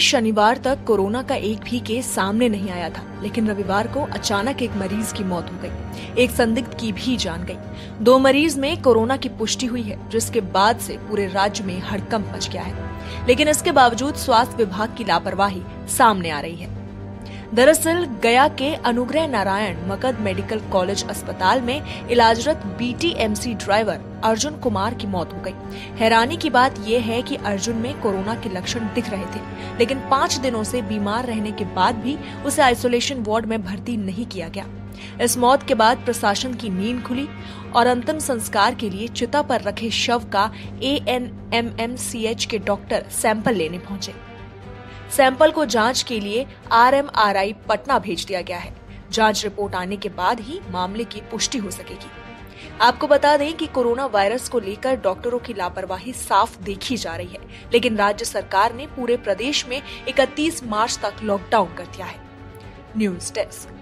शनिवार तक कोरोना का एक भी केस सामने नहीं आया था, लेकिन रविवार को अचानक एक मरीज की मौत हो गई। एक संदिग्ध की भी जान गई। 2 मरीज में कोरोना की पुष्टि हुई है, जिसके बाद से पूरे राज्य में हड़कंप मच गया है। लेकिन इसके बावजूद स्वास्थ्य विभाग की लापरवाही सामने आ रही है। दरअसल गया के अनुग्रह नारायण मकद मेडिकल कॉलेज अस्पताल में इलाजरत बीटीएमसी ड्राइवर अर्जुन कुमार की मौत हो गई। हैरानी की बात यह है कि अर्जुन में कोरोना के लक्षण दिख रहे थे, लेकिन 5 दिनों से बीमार रहने के बाद भी उसे आइसोलेशन वार्ड में भर्ती नहीं किया गया। इस मौत के बाद प्रशासन की नींद खुली और अंतिम संस्कार के लिए चिता पर रखे शव का एएनएमएमसीएच के डॉक्टर सैंपल लेने पहुंचे। सैंपल को जांच के लिए आरएमआरआई पटना भेज दिया गया है। जांच रिपोर्ट आने के बाद ही मामले की पुष्टि हो सकेगी। आपको बता दें कि कोरोना वायरस को लेकर डॉक्टरों की लापरवाही साफ देखी जा रही है, लेकिन राज्य सरकार ने पूरे प्रदेश में 31 मार्च तक लॉकडाउन कर दिया है। News desk.